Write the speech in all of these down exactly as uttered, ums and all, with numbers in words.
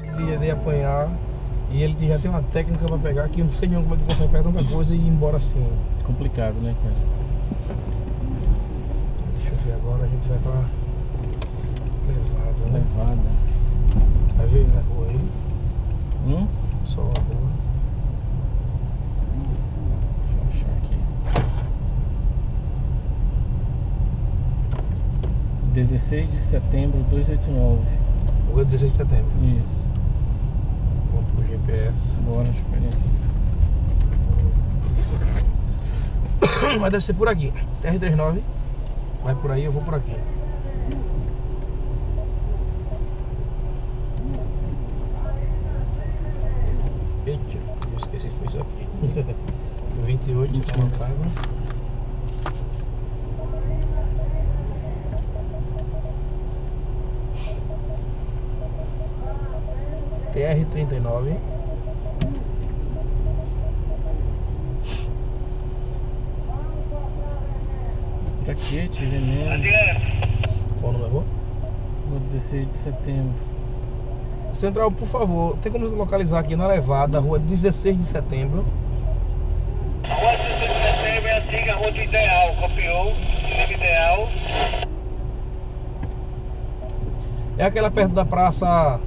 cansado de, de apanhar. E ele já tem uma técnica pra pegar que eu não sei nem como é que consegue pegar tanta coisa e ir embora assim. Complicado, né, cara? Deixa eu ver agora, a gente vai pra Levada, né? Levada. Vai ver na rua aí? Hum? Só a rua. Deixa eu achar aqui. dezesseis de setembro, duzentos e oitenta e nove. Rua dezesseis de setembro? Isso. G P S. Bora, deixa eu pegar aqui. Mas deve ser por aqui. T R trinta e nove. Vai por aí, eu vou por aqui. Eita, eu esqueci, foi isso aqui. vinte e oito, tá montado. T R trinta e nove. Jaquete, veneno. Qual número é bom? No dezesseis de setembro. Central, por favor, tem como localizar aqui na Levada, rua dezesseis de setembro? A rua dezesseis de setembro é a antiga rua do Ideal, copiou, do Ideal. É aquela perto da praça...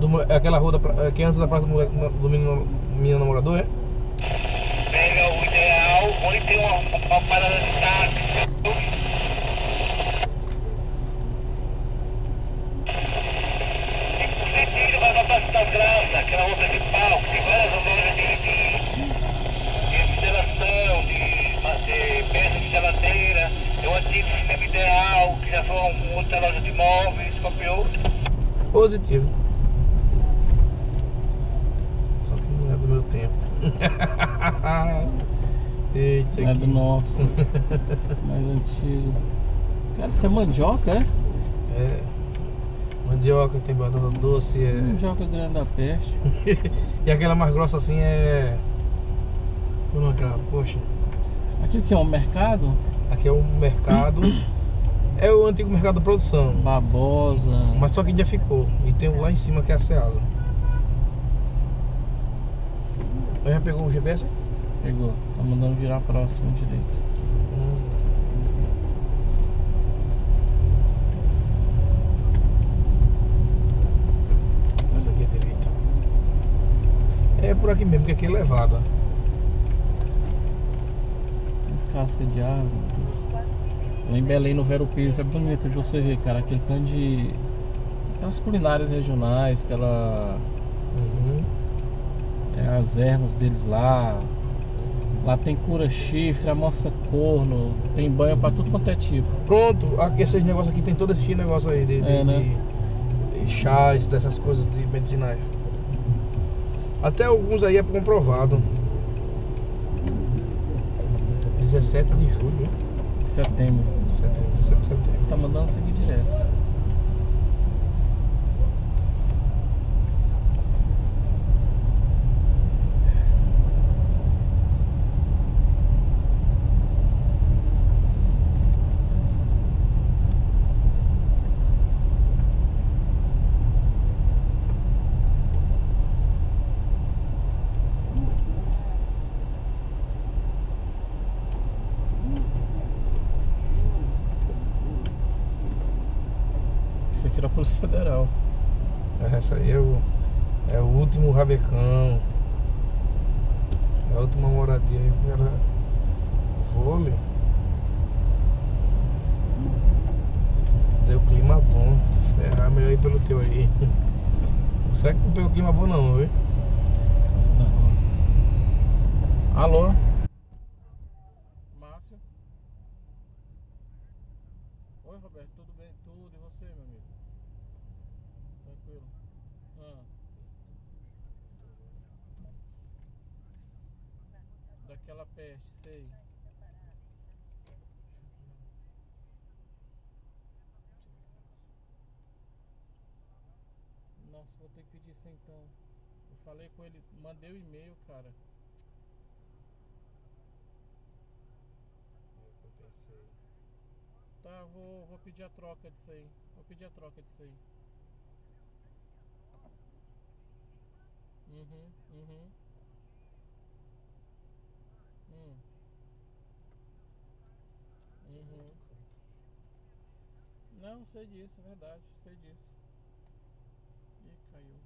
Do, aquela rua da, que é antes da praça do, do menino, menino namorador, é? Pega o Ideal, onde tem uma, uma parada de táxi. Vai pra Praça da Graça, aquela outra de pau, que tem várias lojas de, de, de instalação, de, de peças de geladeira. É o antigo Cinema Ideal, que já foi uma outra loja de móveis, copiou. Positivo. Meu tempo. Eita, é do nosso. Mais antigo. Cara, isso é mandioca, é? É. Mandioca, tem batata doce. É... Mandioca grande da peste. E aquela mais grossa assim é. Como é aquela? Poxa. Aqui o que é? Um mercado? Aqui é um mercado. É o antigo mercado da produção. Babosa. Mas só que já ficou. E tem um lá em cima que é a Ceasa. Já pegou o G P S? Pegou, tá mandando virar próximo direito. Hum. Essa aqui é a direita. É por aqui mesmo, que aqui é elevado. Casca de árvore. Lá em Belém, no Vero Pires, é bonito de você ver, cara. Aquele tanto de. Aquelas culinárias regionais, aquela. Uhum. As ervas deles lá. Lá tem cura chifre, amassa corno, tem banho pra tudo quanto é tipo. Pronto, aqui esses negócios aqui tem todo esse negócio aí de, de, é, né? de, de chás, dessas coisas de medicinais. Até alguns aí é comprovado. dezessete de julho. Setembro. Setembro, dezessete de setembro. Tá mandando seguir direto. Isso aqui era a Polícia Federal. Essa aí é o, é o último rabecão. É a última moradia aí que era vôlei. Deu clima bom. Ferrar, melhor ir pelo teu aí. Será que não deu clima bom não, viu? Alô? Oi, Roberto, tudo bem? Tudo, e você, meu amigo? Tranquilo? Ah. Daquela peste, sei. Nossa, vou ter que pedir isso então. Eu falei com ele, mandei o e-mail, cara. Tá, eu vou, vou pedir a troca disso aí. Vou pedir a troca disso aí. Uhum, uhum. Hum. Uhum. Não, sei disso, é verdade, sei disso. Ih, caiu.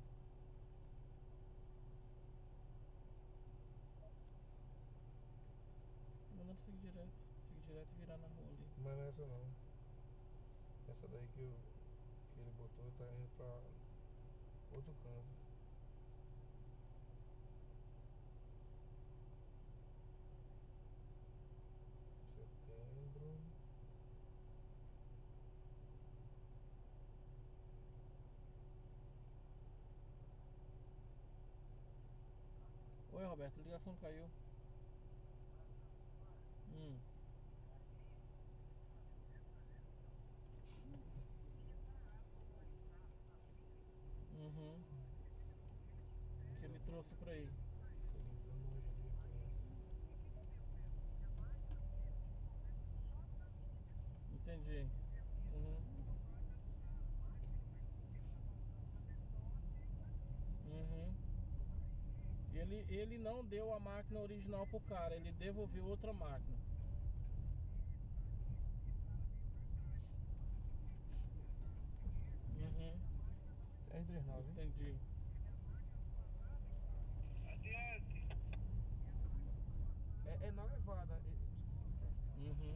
Mandando seguir direto, seguir direto e virar na rua ali. Mas não é essa não. Essa daí que, eu, que ele botou tá indo pra outro canto. Setembro. Oi, Roberto, a ligação caiu. Hum. Uhum. Que ele trouxe pra aí. Entendi. Uhum. Uhum. Ele, ele não deu a máquina original pro cara, ele devolveu outra máquina. Uhum. três três nove. Entendi. Adiante. É, é na levada. Uhum.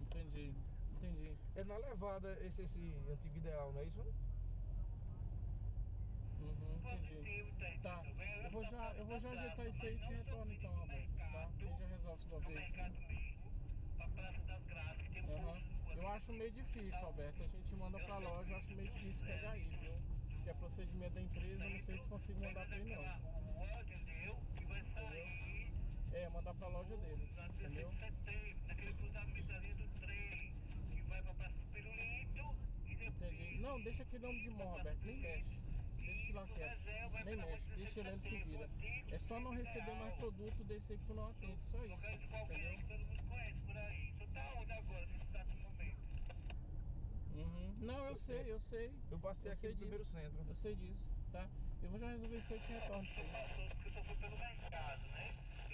Entendi, entendi. É na levada esse, esse antigo ideal, não é isso? Uhum, entendi. Tá, eu vou já, eu vou já ajeitar isso aí e te retorno então, Roberto, tá? Ele já resolve isso de uma vez. Uhum. Eu acho meio difícil, Alberto. A gente manda pra loja, eu acho meio difícil pegar aí, viu? Porque é procedimento da empresa, eu não sei se consigo mandar pra ele não. É, mandar pra loja dele, entendeu? Naquele cruzamento ali do trem, que vai pra Praça Pirulito e depois... Entendi. Não, deixa aquele nome de mão, Roberto, nem mexe. Deixa que lá quieto, nem mexe, deixa ele, ele se vira. É só não receber mais produto desse aí que tu não atende, só isso, entendeu? Uhum. Não, eu sei, eu sei. Eu passei aqui no primeiro centro. Eu sei disso, tá? Eu vou já resolver isso aí e te retorno isso aí. Porque eu só fui pelo mercado, né?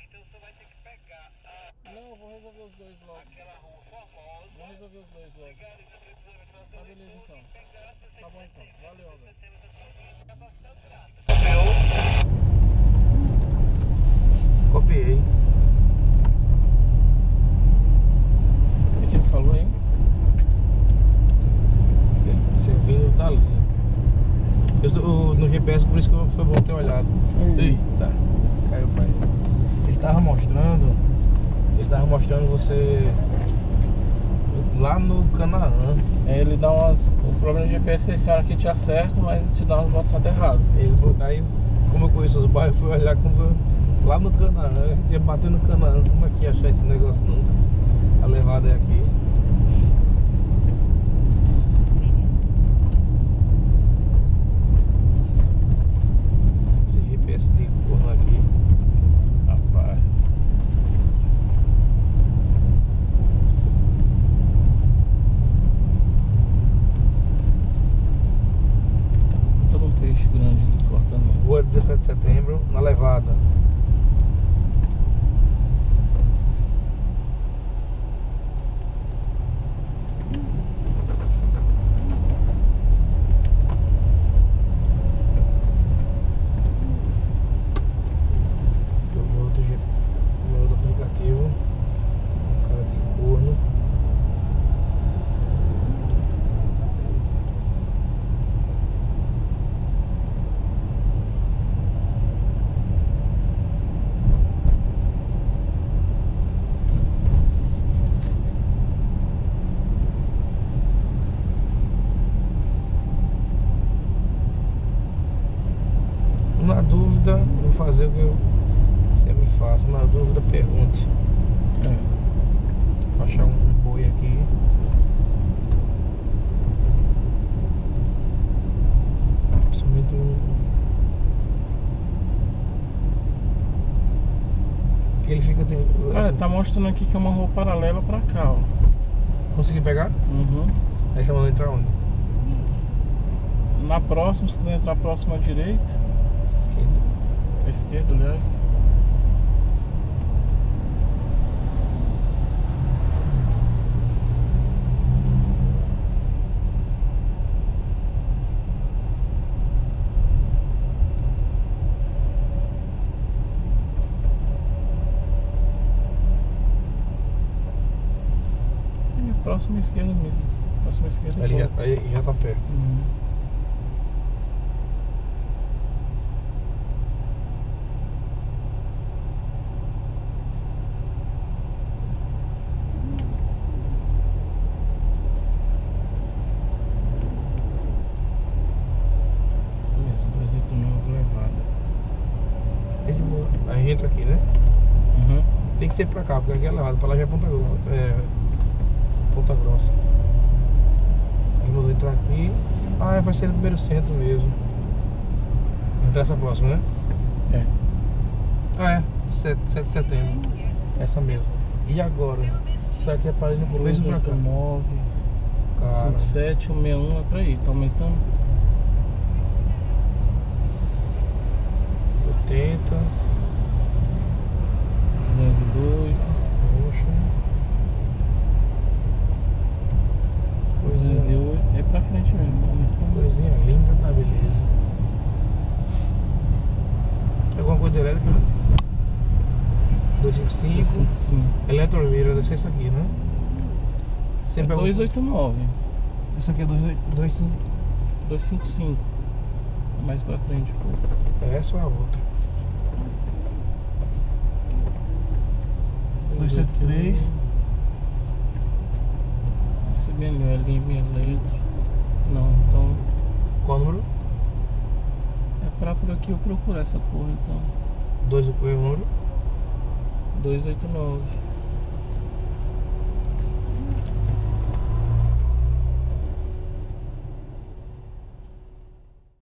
Então você vai ter que pegar a... Não, eu vou resolver os dois logo. Aquela rua famosa. Vou resolver os dois logo. Tá, beleza então. Tá bom então. Valeu, Alberto. Copiei. O que ele falou, hein? Você veio dali. Eu estou no G P S, por isso que foi bom ter olhado. Eita, caiu pra ele. Ele tava mostrando, ele tava mostrando você lá no Canaã. É, ele dá umas... O problema do G P S é esse hora que te acerta, mas te dá umas botadas erradas. Ele, aí, como eu conheço os bairros, eu fui olhar como foi, lá no Canaã, a gente ia bater no Canaã, como é que ia achar esse negócio nunca? A levada é aqui. Esse G P S de curva aqui. Grande ali cortando. Rua dezessete de setembro, na levada. Fazer o que eu sempre faço, na dúvida pergunte. É. Achar um boi aqui. Principalmente um... Ele fica... Cara, assim, tá mostrando aqui que é uma rua paralela pra cá, ó. Consegui pegar? Uhum. Aí você mandou entrar onde? Na próxima, se quiser entrar próximo à direita. Esquerda. À esquerda, aliás. Próxima esquerda mesmo. Próxima esquerda. Ali já, aí já tá perto. Uhum. Isso mesmo, dois oito nove levada. É de boa. A gente entra aqui, né? Uhum. Tem que ser pra cá, porque aqui é levado. Pra lá já é Ponta Grossa. É... Ponta Grossa. Ele mandou entrar aqui. Ah, vai ser no primeiro centro mesmo. Vai entrar essa próxima, né? É. Ah, é. sete de setembro. Essa mesmo. E agora? Isso aqui é para ir no começo pra cá. cinco sete, um seis um é pra ir. Tá aumentando? oitenta. duzentos e dois. É pra frente mesmo, uma coisinha linda, tá, beleza. É alguma coisa de elétrica, né? dois cinco cinco. Eletrolira, deve ser isso aqui, né? Sempre é dois oito nove. Isso aqui é dois cinco cinco. dois cinco cinco. Mais pra frente, pô. É essa ou a outra? dois sete três. Melhor ali, minha letra. Não, então. Qual número? É pra por aqui eu procurar essa porra então. dois, o número? dois oito nove.